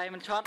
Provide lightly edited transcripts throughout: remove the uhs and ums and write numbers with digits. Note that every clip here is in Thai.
อะไรมันช็อต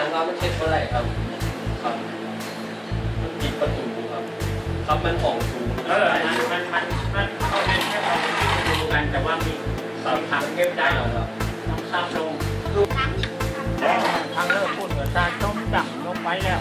การว่าไม่ใช่เท่าไหร่ครับครับมันปิดประตูครับครับมันของสูงมันเอาเป็นแค่ความดูกันแต่ว่ามีขังเก็บได้หรอครับต้องสร้างลงทางเลิกพูดเหมือนการต้องจับลงไปแล้ว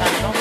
การต้อง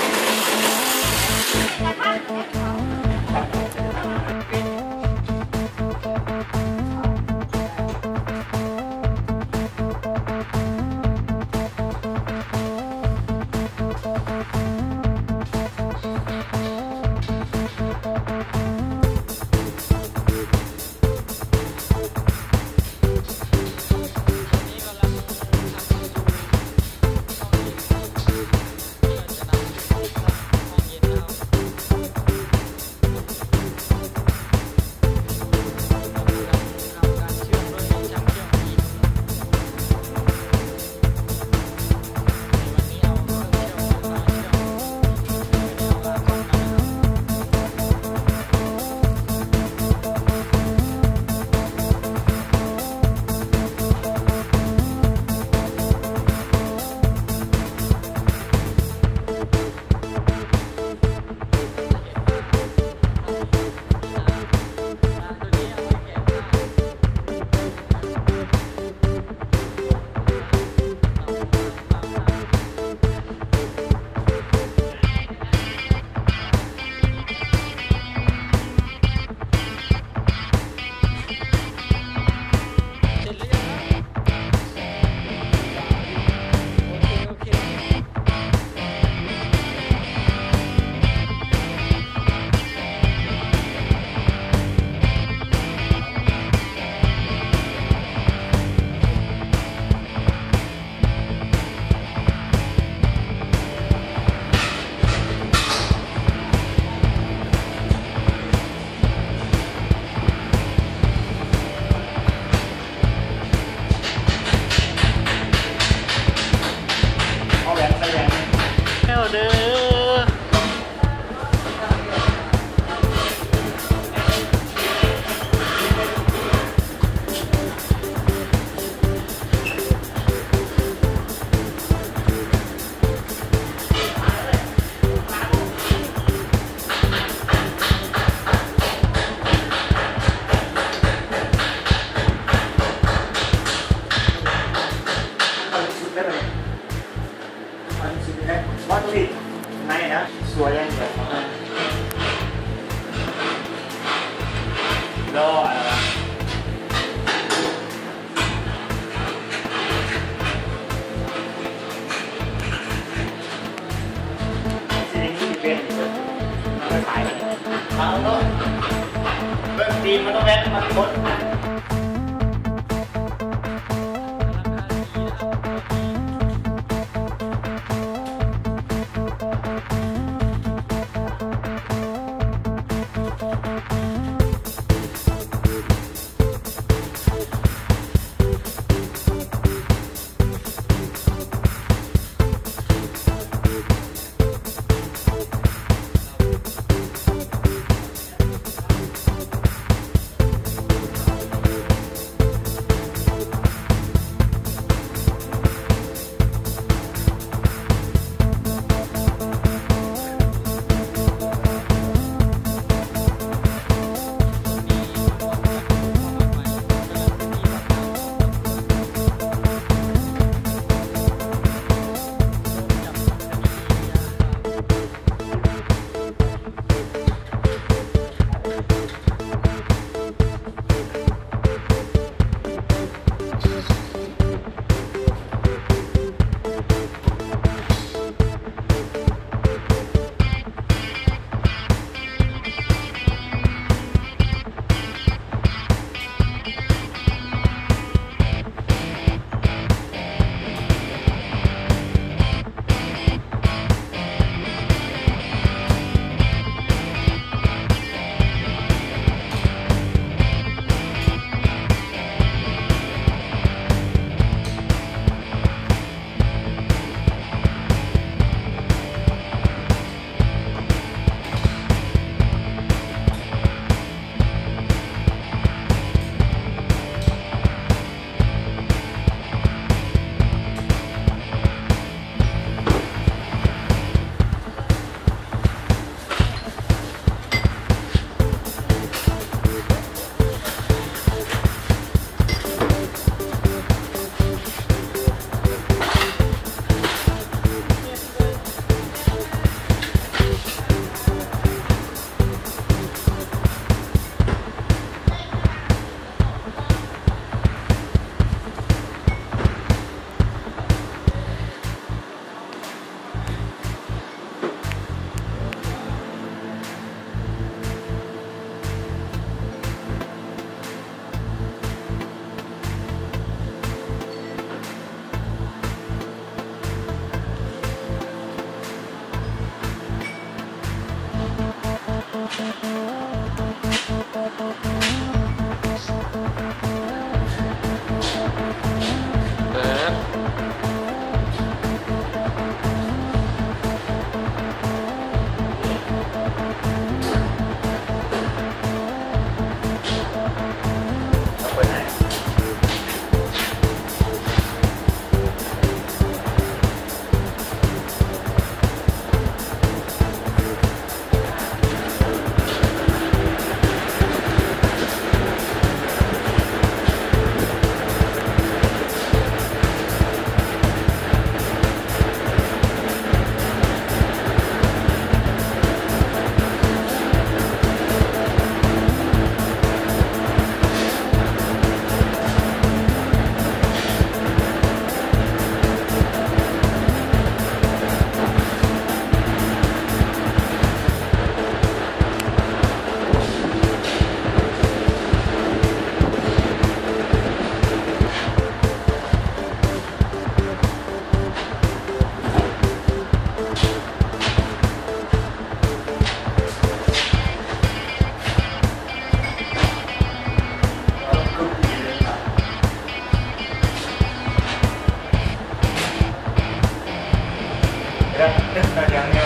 ยังไง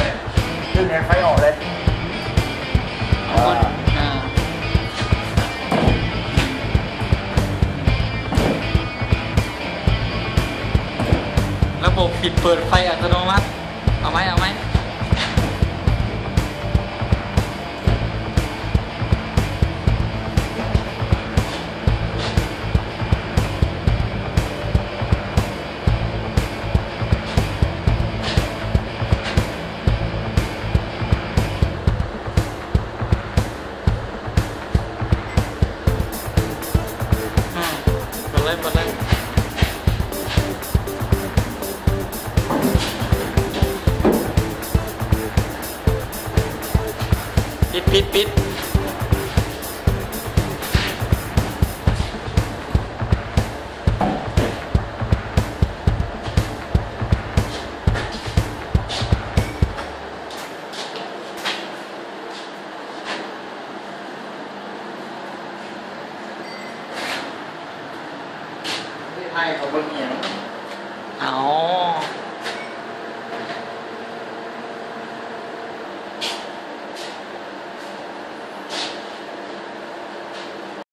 ขึ้นแรงไฟออกเลยระบบปิดเปิดไฟอัตโนมัติเอาไหมเอาไหมปิดให้เขาบนเหียงอ๋อ